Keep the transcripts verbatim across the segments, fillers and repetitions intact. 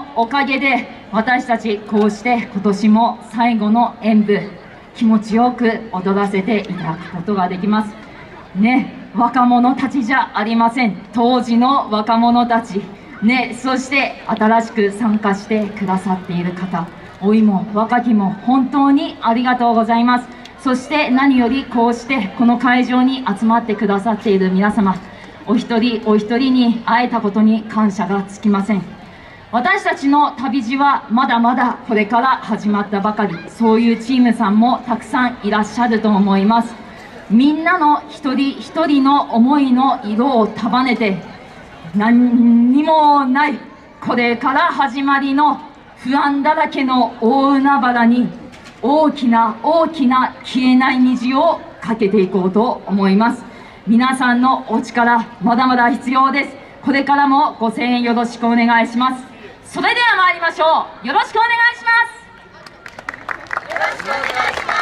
のおかげで私たちこうして今年も最後の演舞、気持ちよく踊らせていただくことができますね。若者たちじゃありません、当時の若者たちね。そして新しく参加してくださっている方、老いも若きも本当にありがとうございます。そして何よりこうしてこの会場に集まってくださっている皆様、お一人お一人に会えたことに感謝がつきません。私たちの旅路はまだまだこれから始まったばかり、そういうチームさんもたくさんいらっしゃると思います。みんなの一人一人の思いの色を束ねて、何にもないこれから始まりの不安だらけの大海原に大きな大きな消えない虹をかけていこうと思います。皆さんのお力まだまだ必要です。これからもご声援よろしくお願いします。それでは参りましょう。よろしくお願いします。よろしくお願いします。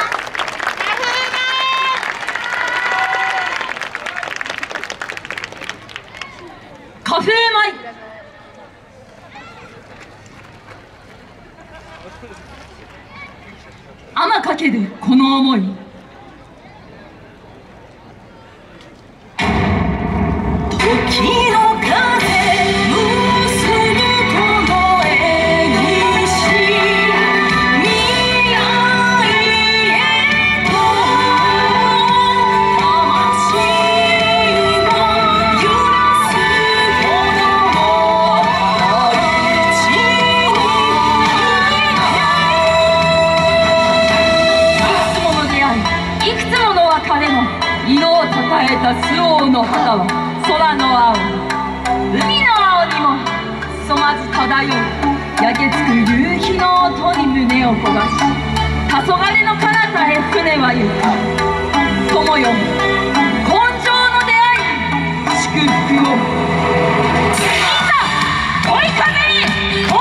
花風舞、雨かけるこの思い。時の周防の旗は空の青、海の青にも染まず漂う。焼けつく夕日の音に胸を焦がし、黄昏の彼方へ船は行く。友よ、今生の出会い、祝福を。さあ、追い風に追い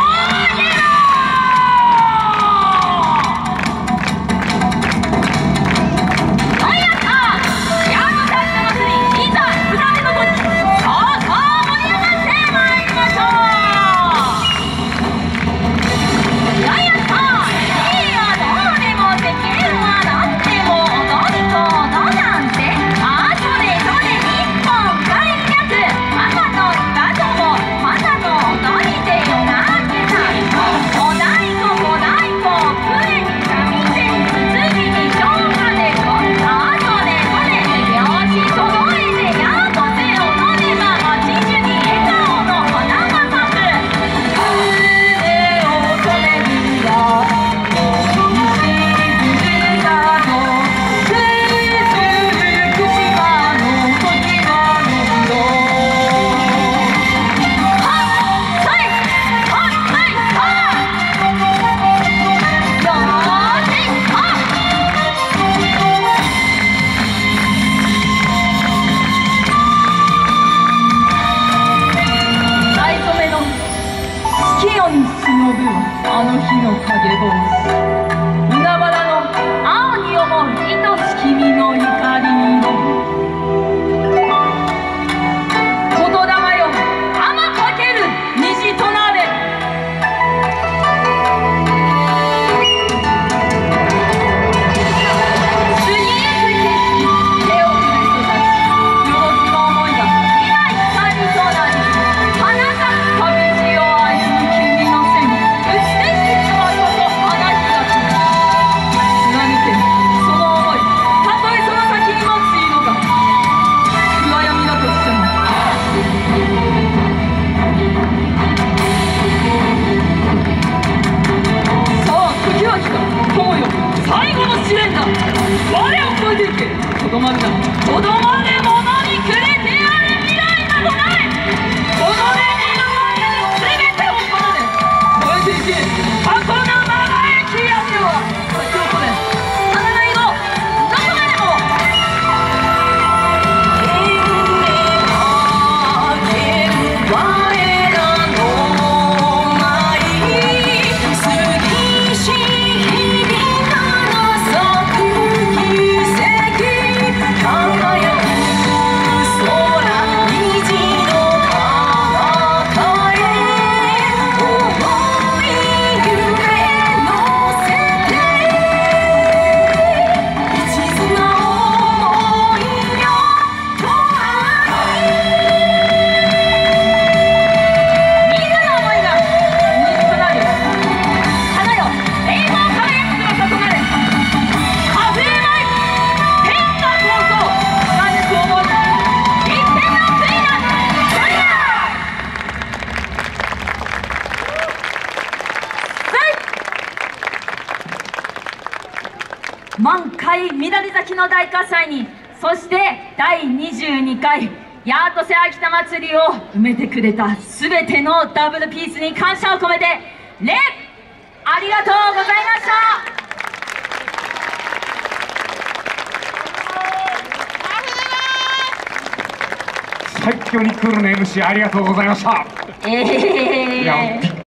満開南崎の大火災に、そしてだいにじゅうにかいやーとせ秋田祭りを埋めてくれた全てのダブルピースに感謝を込めて礼、ありがとうございました。最強にクールな エムシー ありがとうございました。えー、いやびっ